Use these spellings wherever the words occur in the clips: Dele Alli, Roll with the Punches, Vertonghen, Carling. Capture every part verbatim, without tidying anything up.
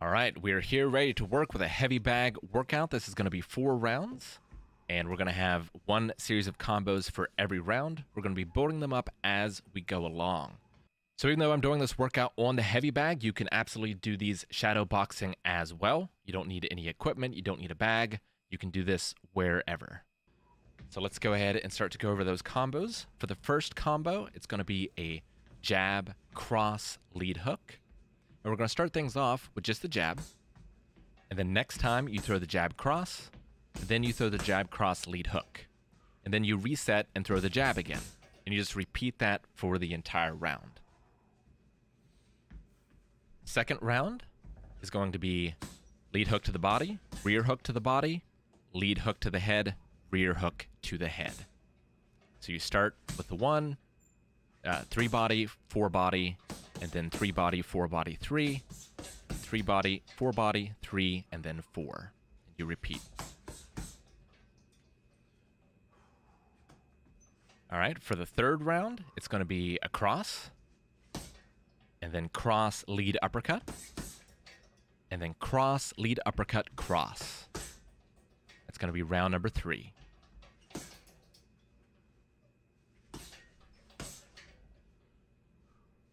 All right, we're here ready to work with a heavy bag workout. This is going to be four rounds, and we're going to have one series of combos for every round. We're going to be building them up as we go along. So even though I'm doing this workout on the heavy bag, you can absolutely do these shadow boxing as well. You don't need any equipment. You don't need a bag. You can do this wherever. So let's go ahead and start to go over those combos. For the first combo, it's going to be a jab, cross, lead hook. And we're going to start things off with just the jab. And then next time you throw the jab cross, then you throw the jab cross lead hook. And then you reset and throw the jab again. And you just repeat that for the entire round. Second round is going to be lead hook to the body, rear hook to the body, lead hook to the head, rear hook to the head. So you start with the one, uh, three body, four body, and then three body, four body, three, three body, four body, three, and then four. And you repeat. All right, for the third round, it's going to be a cross, and then cross, lead, uppercut, and then cross, lead, uppercut, cross. That's going to be round number three.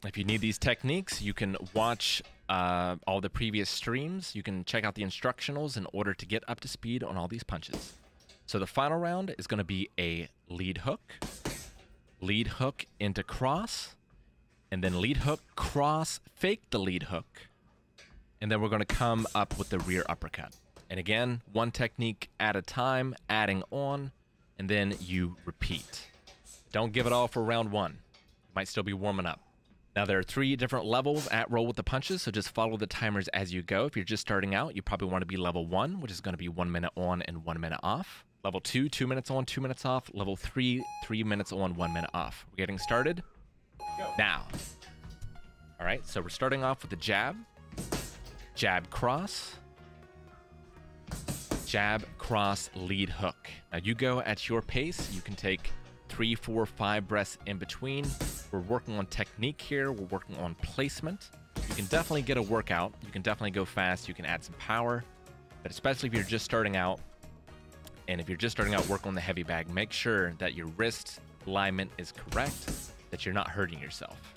If you need these techniques, you can watch uh, all the previous streams. You can check out the instructionals in order to get up to speed on all these punches. So the final round is going to be a lead hook, lead hook into cross, and then lead hook, cross, fake the lead hook, and then we're going to come up with the rear uppercut. And again, one technique at a time, adding on, and then you repeat. Don't give it all for round one. You might still be warming up. Now, there are three different levels at Roll with the Punches, so just follow the timers as you go. If you're just starting out, you probably want to be level one, which is going to be one minute on and one minute off. Level two, two minutes on, two minutes off. Level three, three minutes on, one minute off. We're getting started now. All right, so we're starting off with the jab, jab cross, jab cross lead hook. Now you go at your pace. You can take three, four, five breaths in between. We're working on technique here. We're working on placement. You can definitely get a workout. You can definitely go fast. You can add some power, but especially if you're just starting out, and if you're just starting out, work on the heavy bag. Make sure that your wrist alignment is correct, that you're not hurting yourself.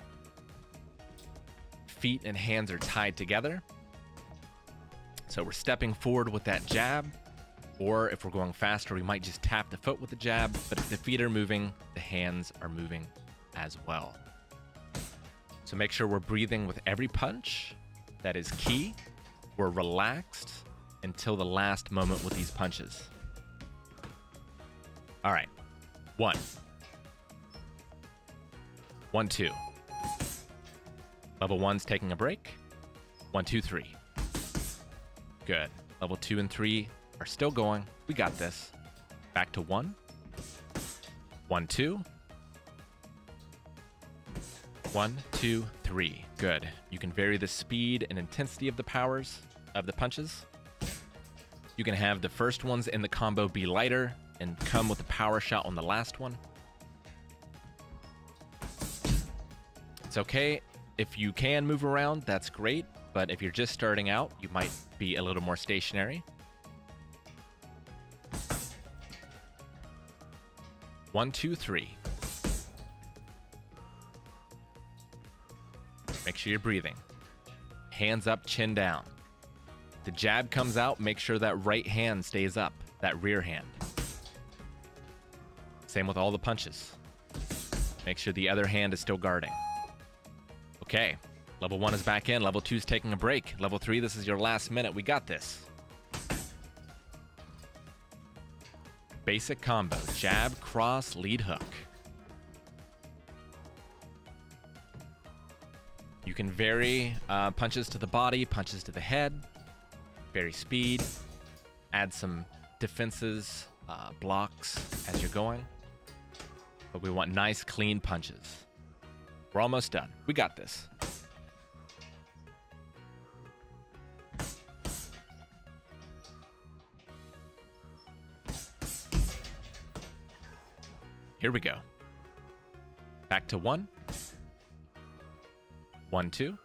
Feet and hands are tied together. So we're stepping forward with that jab, or if we're going faster, we might just tap the foot with the jab, but if the feet are moving, the hands are moving as well. So make sure we're breathing with every punch. That is key. We're relaxed until the last moment with these punches. All right, one. One, two. Level one's taking a break. One, two, three. Good. Level two and three are still going. We got this. Back to one. One, two. One, two, three. Good. You can vary the speed and intensity of the powers of the punches. You can have the first ones in the combo be lighter and come with a power shot on the last one. It's okay if you can move around, that's great, but if you're just starting out, you might be a little more stationary. One, two, three. Make sure you're breathing. Hands up, chin down. The jab comes out, make sure that right hand stays up, that rear hand. Same with all the punches. Make sure the other hand is still guarding. Okay, level one is back in. Level two is taking a break. Level three, this is your last minute. We got this. Basic combo, jab, cross, lead hook. You can vary uh, punches to the body, punches to the head, vary speed, add some defenses, uh, blocks as you're going. But we want nice, clean punches. We're almost done. We got this. Here we go. Back to one. One, two.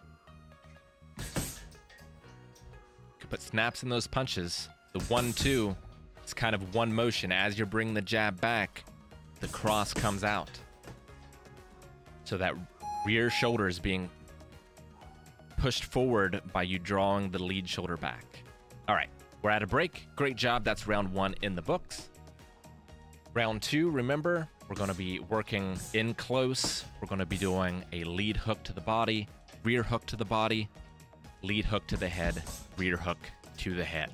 block, but snaps in those punches. The one two, it's kind of one motion. As you're bringing the jab back, the cross comes out. So that rear shoulder is being pushed forward by you drawing the lead shoulder back. All right, we're at a break. Great job. That's round one in the books. Round two, remember, we're going to be working in close. We're going to be doing a lead hook to the body, rear hook to the body, lead hook to the head, rear hook to the head.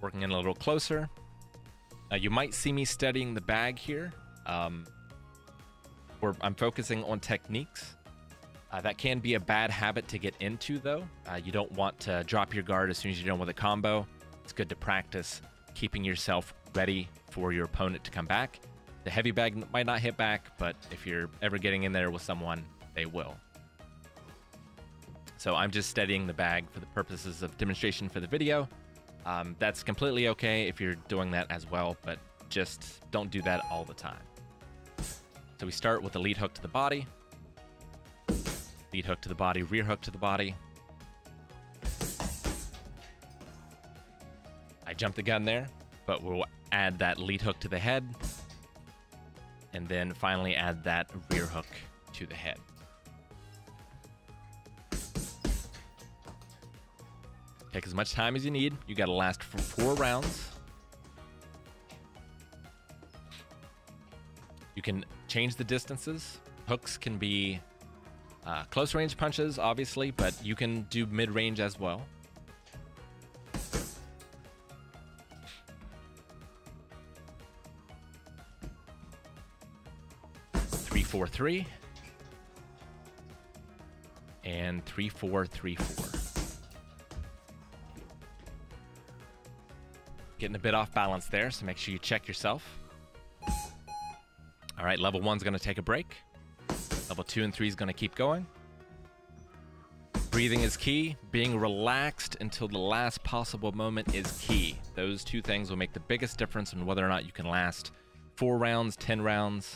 Working in a little closer. Uh, you might see me studying the bag here. Um, we're, I'm focusing on techniques. Uh, that can be a bad habit to get into, though. Uh, you don't want to drop your guard as soon as you're done with a combo. It's good to practice keeping yourself ready for your opponent to come back. The heavy bag might not hit back, but if you're ever getting in there with someone, they will. So I'm just studying the bag for the purposes of demonstration for the video. Um, that's completely okay if you're doing that as well, but just don't do that all the time. So we start with a lead hook to the body. Lead hook to the body, rear hook to the body. I jumped the gun there, but we'll add that lead hook to the head. And then finally add that rear hook to the head. Take as much time as you need. You gotta last for four rounds. You can change the distances. Hooks can be uh, close range punches, obviously, but you can do mid range as well. three four three and three four three four. Getting a bit off balance there, so make sure you check yourself. All right, level one's gonna take a break. Level two and three is gonna keep going. Breathing is key. Being relaxed until the last possible moment is key. Those two things will make the biggest difference in whether or not you can last four rounds, ten rounds.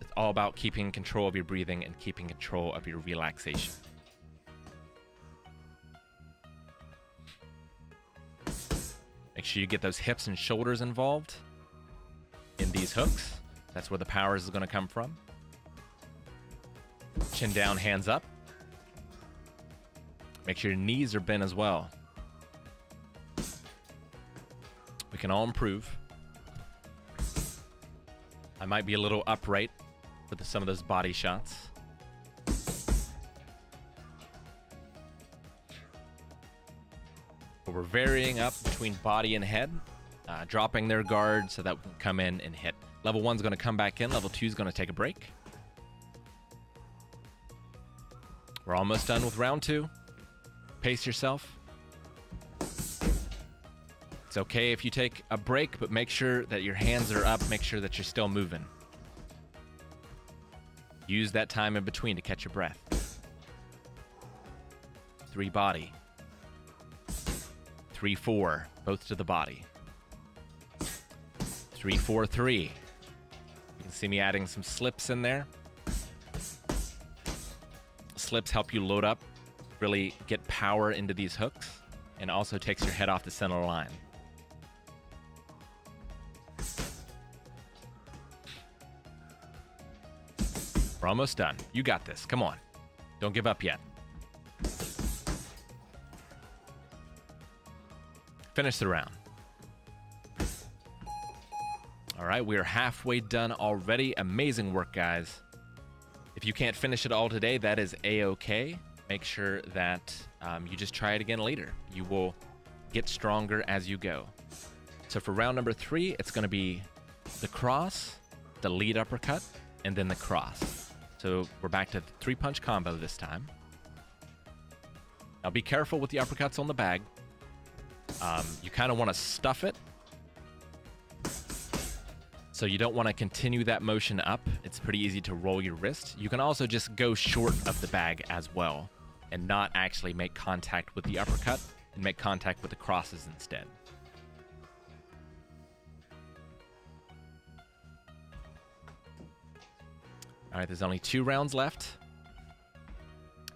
It's all about keeping control of your breathing and keeping control of your relaxation. Make sure you get those hips and shoulders involved in these hooks. That's where the power is going to come from. Chin down, hands up. Make sure your knees are bent as well. We can all improve. I might be a little upright with some of those body shots. We're varying up between body and head, uh, dropping their guard so that we can come in and hit. Level one's going to come back in. Level two's going to take a break. We're almost done with round two. Pace yourself. It's okay if you take a break, but make sure that your hands are up. Make sure that you're still moving. Use that time in between to catch your breath. Three body. three four, both to the body. three four three. You can see me adding some slips in there. Slips help you load up, really get power into these hooks, and also takes your head off the center line. We're almost done. You got this. Come on. Don't give up yet. Finish the round. All right, we are halfway done already. Amazing work, guys. If you can't finish it all today, that is a-okay. Make sure that um, you just try it again later. You will get stronger as you go. So for round number three, it's gonna be the cross, the lead uppercut, and then the cross. So we're back to the three-punch combo this time. Now be careful with the uppercuts on the bag. Um, you kind of want to stuff it. So you don't want to continue that motion up. It's pretty easy to roll your wrist. You can also just go short of the bag as well and not actually make contact with the uppercut and make contact with the crosses instead. Alright, there's only two rounds left.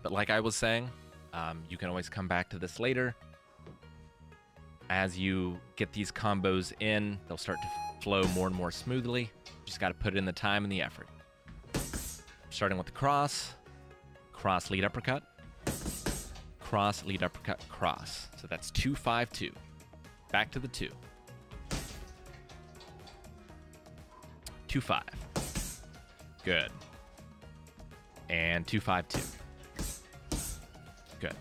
But like I was saying, um, you can always come back to this later. As you get these combos in, they'll start to flow more and more smoothly. Just got to put in the time and the effort. Starting with the cross, cross lead uppercut, cross lead uppercut cross. So that's two five two. Back to the two. Two five. Good. And two five two. Good.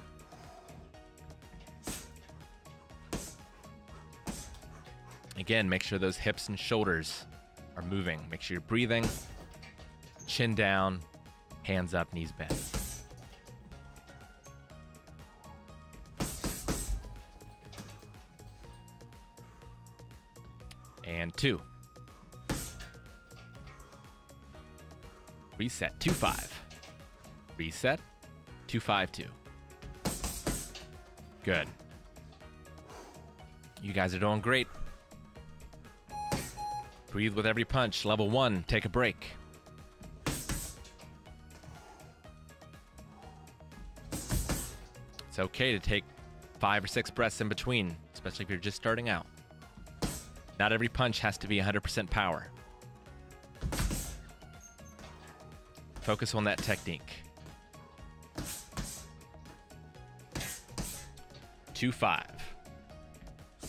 Again, make sure those hips and shoulders are moving. Make sure you're breathing. Chin down, hands up, knees bent. And two. Reset, two, five. Reset, two, five, two. Good. You guys are doing great. Breathe with every punch. Level one, take a break. It's okay to take five or six breaths in between, especially if you're just starting out. Not every punch has to be one hundred percent power. Focus on that technique. Two, five. You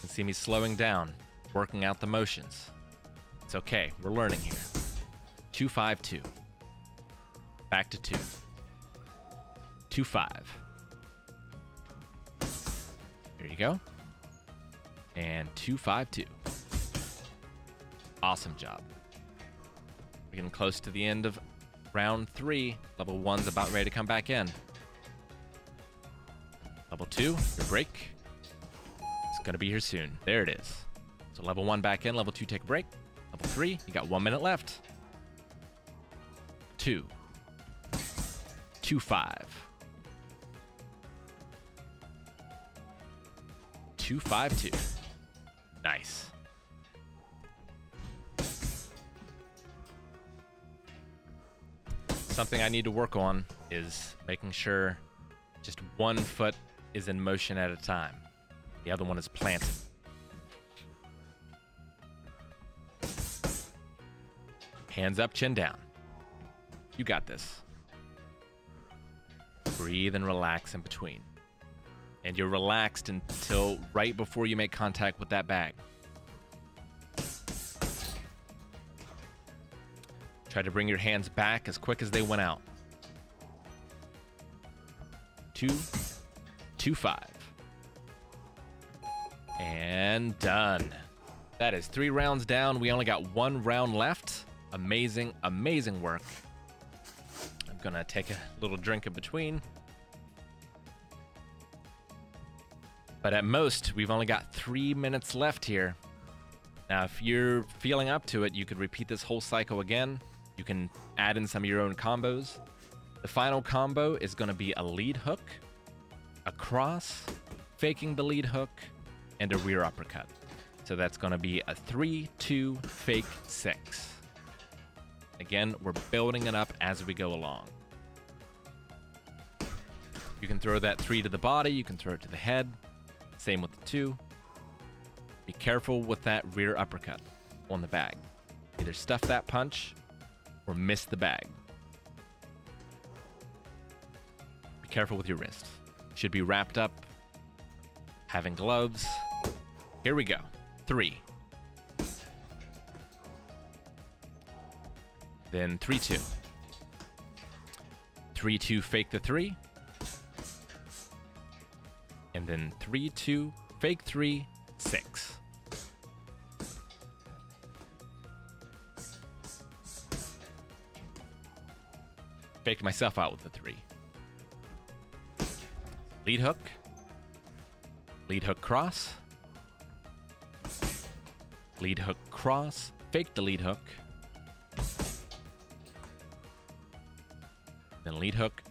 can see me slowing down, working out the motions. It's okay, we're learning here. Two, five, two. Back to two. Two, five. There you go. And two, five, two. Awesome job. We're getting close to the end of round three. Level one's about ready to come back in. Level two, your break. It's gonna be here soon. There it is. So level one back in, level two take a break. Level three, you got one minute left. Two. Two five. Two five two. Nice. Something I need to work on is making sure just one foot is in motion at a time. The other one is planted. Hands up, chin down. You got this. Breathe and relax in between. And you're relaxed until right before you make contact with that bag. Try to bring your hands back as quick as they went out. Two, two, five. And done. That is three rounds down. We only got one round left. Amazing, amazing work. Gonna take a little drink in between. But at most, we've only got three minutes left here. Now, if you're feeling up to it, you could repeat this whole cycle again. You can add in some of your own combos. The final combo is gonna be a lead hook, a cross, faking the lead hook, and a rear uppercut. So that's gonna be a three, two, fake, six. Again, we're building it up as we go along. You can throw that three to the body, you can throw it to the head. Same with the two. Be careful with that rear uppercut on the bag. Either stuff that punch or miss the bag. Be careful with your wrist. Should be wrapped up, having gloves. Here we go. Three. Then three, two. Three, two, fake the three. And then three, two, fake three, six. Faked myself out with the three. Lead hook. Lead hook cross. Lead hook cross. Fake the lead hook. Then lead hook,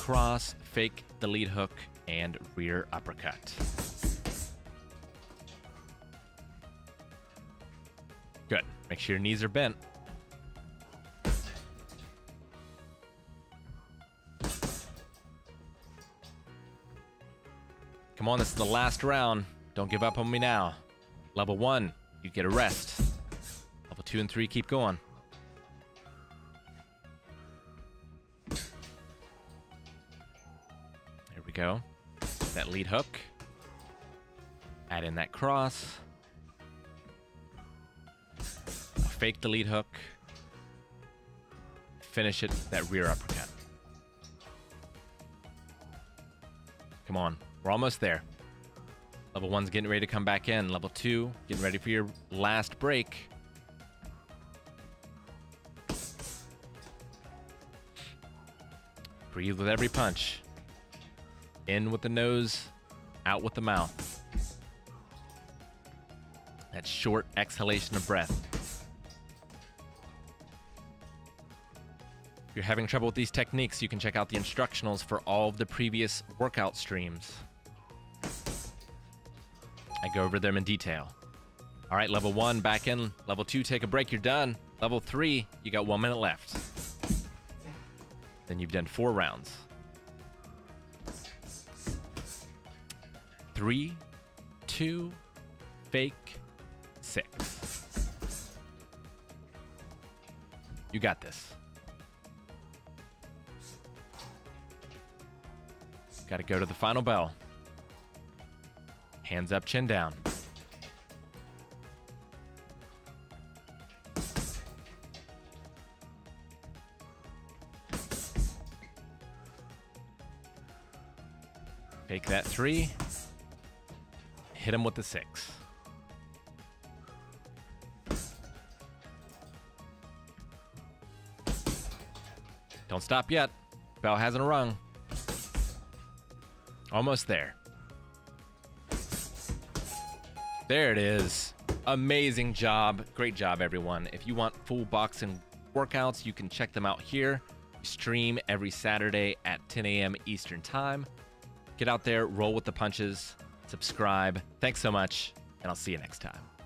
cross, fake the lead hook, and rear uppercut. Good. Make sure your knees are bent. Come on, this is the last round. Don't give up on me now. Level one, you get a rest. Level two and three, keep going. There we go. That lead hook. Add in that cross. Fake the lead hook. Finish it, that rear uppercut. Come on. We're almost there. Level one's getting ready to come back in. Level two, getting ready for your last break. Breathe with every punch. In with the nose, out with the mouth. That short exhalation of breath. If you're having trouble with these techniques, you can check out the instructionals for all of the previous workout streams. I go over them in detail. All right, level one, back in. Level two, take a break, you're done. Level three, you got one minute left. Then you've done four rounds. Three, two, fake, six. You got this. Got to go to the final bell. Hands up, chin down. Fake that three. Hit him with the six. Don't stop yet. Bell hasn't rung. Almost there. There it is. Amazing job. Great job, everyone. If you want full boxing workouts, you can check them out here. We stream every Saturday at ten A M Eastern Time. Get out there, roll with the punches, subscribe. Thanks so much, and I'll see you next time.